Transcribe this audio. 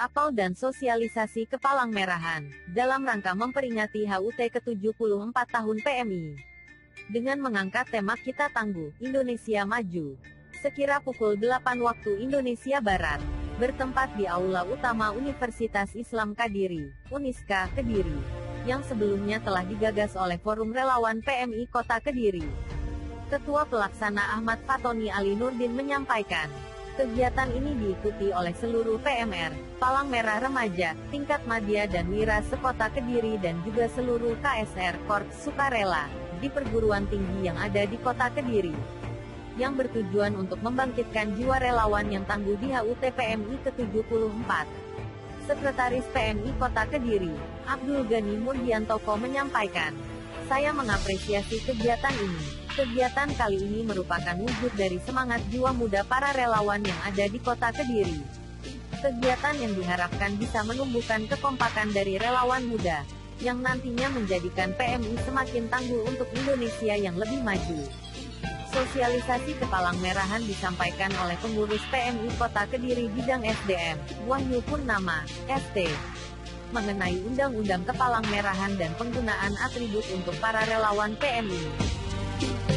atau dan sosialisasi Kepalang Merahan, dalam rangka memperingati HUT ke-74 tahun PMI. Dengan mengangkat tema Kita Tangguh, Indonesia Maju, sekira pukul 8 waktu Indonesia Barat, bertempat di Aula Utama Universitas Islam Kadiri, UNISKA, Kediri, yang sebelumnya telah digagas oleh Forum Relawan PMI Kota Kediri. Ketua Pelaksana Ahmad Fatoni Ali Nurdin menyampaikan, kegiatan ini diikuti oleh seluruh PMR, Palang Merah Remaja, Tingkat Madya dan Wira Sekota Kediri dan juga seluruh KSR Korps Sukarela, di perguruan tinggi yang ada di Kota Kediri, yang bertujuan untuk membangkitkan jiwa relawan yang tangguh di HUT PMI ke-74. Sekretaris PMI Kota Kediri, Abdul Ghani Murdian Toko menyampaikan, "Saya mengapresiasi kegiatan ini. Kegiatan kali ini merupakan wujud dari semangat jiwa muda para relawan yang ada di Kota Kediri. Kegiatan yang diharapkan bisa menumbuhkan kekompakan dari relawan muda, yang nantinya menjadikan PMI semakin tangguh untuk Indonesia yang lebih maju." Sosialisasi Kepalang Merahan disampaikan oleh pengurus PMI Kota Kediri bidang SDM, Wahyu Purnama, ST, mengenai Undang-Undang Kepalang Merahan dan penggunaan atribut untuk para relawan PMI.